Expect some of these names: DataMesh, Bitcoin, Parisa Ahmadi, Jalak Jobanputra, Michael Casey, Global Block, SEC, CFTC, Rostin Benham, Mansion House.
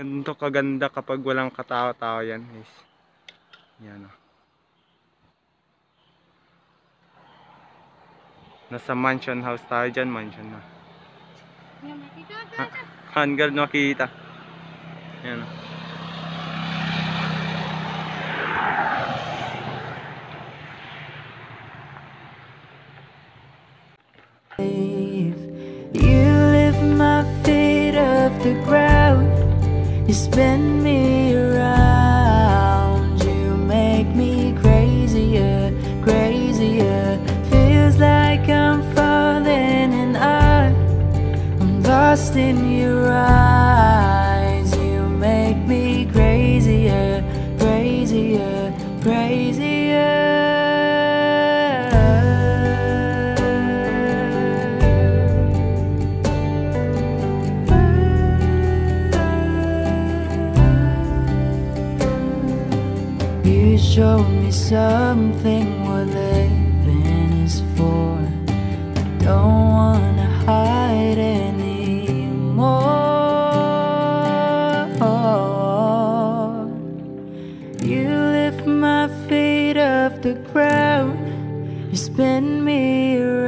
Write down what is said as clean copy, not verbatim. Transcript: Ganito kaganda kapag walang katao-tao yan, guys. Yan o. Nasa mansion house tayo dyan, mansion na. Hangar nakita. Yan o. The ground, you spin me around, you make me crazier, crazier. Feels like I'm falling and I'm lost in your eyes. You make me crazier, crazier, crazier. Show me something what living is for. I don't wanna hide anymore. You lift my feet off the ground, you spin me around.